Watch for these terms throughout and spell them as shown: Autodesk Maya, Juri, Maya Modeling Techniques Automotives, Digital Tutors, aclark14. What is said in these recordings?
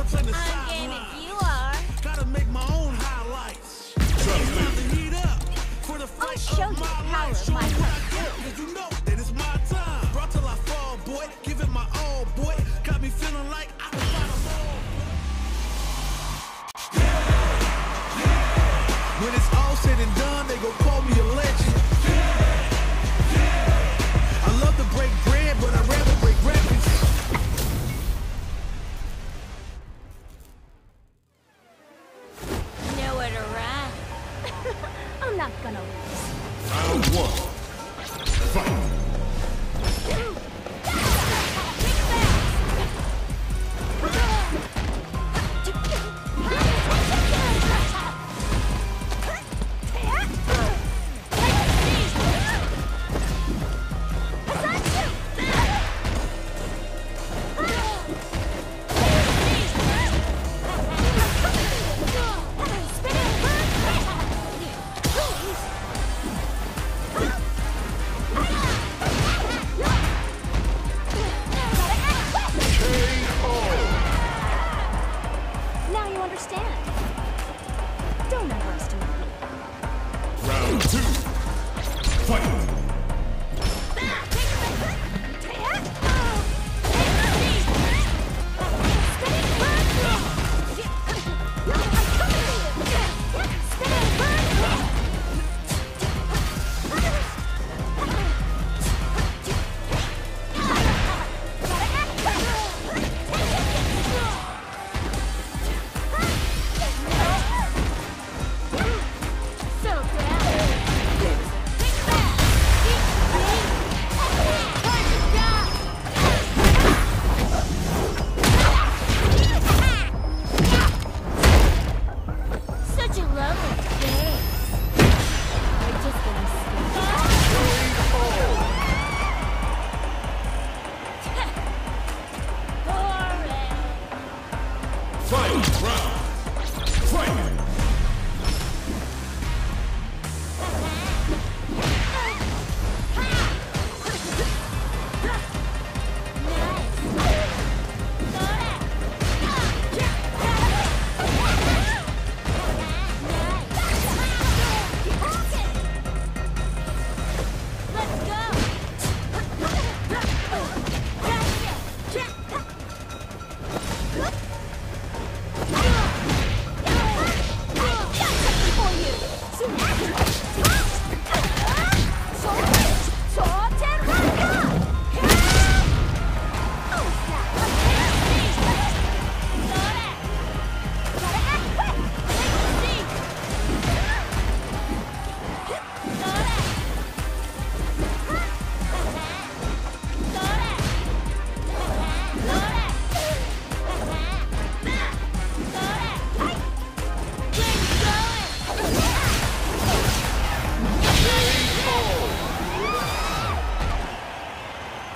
Ungated you are. Gotta make my own highlights. I'll show you the power of my life. You know that it's my time. Brought till I fall, boy. Give it my all, boy. Got me feeling like I can find them all. Yeah, yeah. When it's all said and done, they gon' call me a legend. Yeah, yeah. I love to break bread, but I'd rather break records. Nowhere to run. I'm not gonna lose. Round one. Fight.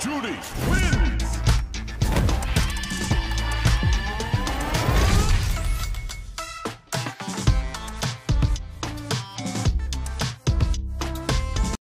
Juri, win!